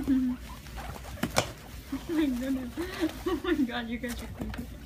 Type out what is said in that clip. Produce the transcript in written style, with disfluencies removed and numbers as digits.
Oh my god, you guys are creepy.